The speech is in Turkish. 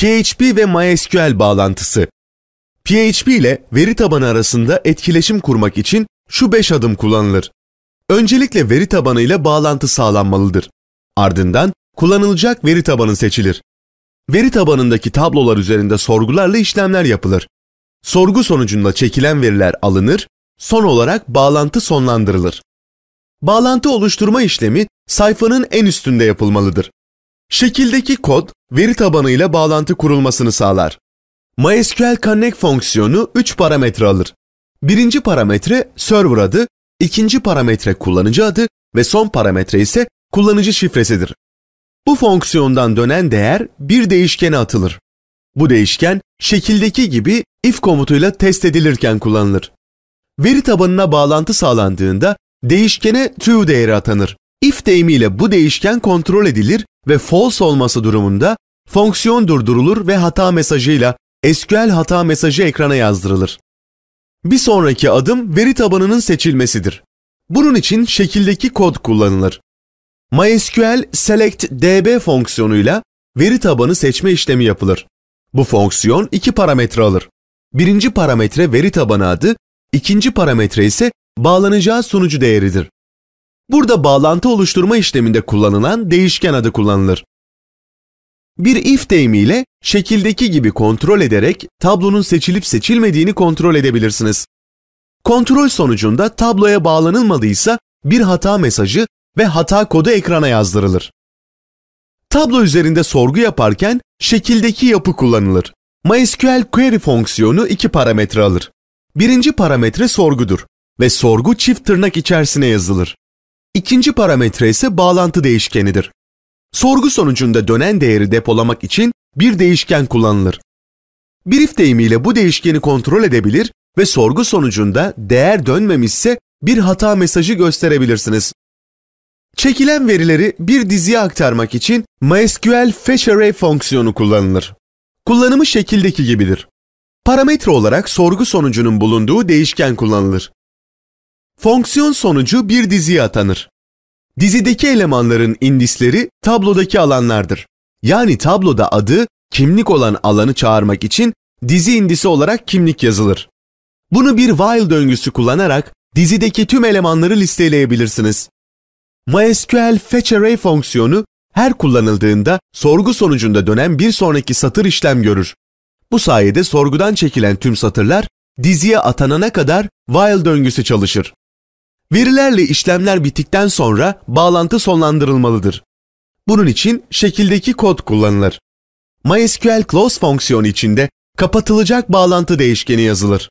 PHP ve MySQL bağlantısı. PHP ile veri tabanı arasında etkileşim kurmak için şu 5 adım kullanılır. Öncelikle veri tabanı ile bağlantı sağlanmalıdır. Ardından kullanılacak veri tabanı seçilir. Veri tabanındaki tablolar üzerinde sorgularla işlemler yapılır. Sorgu sonucunda çekilen veriler alınır, son olarak bağlantı sonlandırılır. Bağlantı oluşturma işlemi sayfanın en üstünde yapılmalıdır. Şekildeki kod veri tabanı ile bağlantı kurulmasını sağlar. MySQL Connect fonksiyonu 3 parametre alır. Birinci parametre server adı, ikinci parametre kullanıcı adı ve son parametre ise kullanıcı şifresidir. Bu fonksiyondan dönen değer bir değişkene atılır. Bu değişken şekildeki gibi if komutuyla test edilirken kullanılır. Veri tabanına bağlantı sağlandığında değişkene true değeri atanır. If deyimiyle bu değişken kontrol edilir ve false olması durumunda fonksiyon durdurulur ve hata mesajıyla SQL hata mesajı ekrana yazdırılır. Bir sonraki adım veri tabanının seçilmesidir. Bunun için şekildeki kod kullanılır. MySQL Select DB fonksiyonuyla veri tabanı seçme işlemi yapılır. Bu fonksiyon 2 parametre alır. Birinci parametre veri tabanı adı, ikinci parametre ise bağlanacağı sunucu değeridir. Burada bağlantı oluşturma işleminde kullanılan değişken adı kullanılır. Bir if deyimiyle şekildeki gibi kontrol ederek tablonun seçilip seçilmediğini kontrol edebilirsiniz. Kontrol sonucunda tabloya bağlanılmadıysa bir hata mesajı ve hata kodu ekrana yazdırılır. Tablo üzerinde sorgu yaparken şekildeki yapı kullanılır. MySQL query fonksiyonu 2 parametre alır. Birinci parametre sorgudur ve sorgu çift tırnak içerisine yazılır. İkinci parametre ise bağlantı değişkenidir. Sorgu sonucunda dönen değeri depolamak için bir değişken kullanılır. Bir if deyimiyle bu değişkeni kontrol edebilir ve sorgu sonucunda değer dönmemişse bir hata mesajı gösterebilirsiniz. Çekilen verileri bir diziye aktarmak için MySQL fetch array fonksiyonu kullanılır. Kullanımı şekildeki gibidir. Parametre olarak sorgu sonucunun bulunduğu değişken kullanılır. Fonksiyon sonucu bir diziye atanır. Dizideki elemanların indisleri tablodaki alanlardır. Yani tabloda adı, kimlik olan alanı çağırmak için dizi indisi olarak kimlik yazılır. Bunu bir while döngüsü kullanarak dizideki tüm elemanları listeleyebilirsiniz. MySQL fetch array fonksiyonu her kullanıldığında sorgu sonucunda dönen bir sonraki satır işlem görür. Bu sayede sorgudan çekilen tüm satırlar diziye atanana kadar while döngüsü çalışır. Verilerle işlemler bittikten sonra bağlantı sonlandırılmalıdır. Bunun için şekildeki kod kullanılır. MySQL close fonksiyonu içinde kapatılacak bağlantı değişkeni yazılır.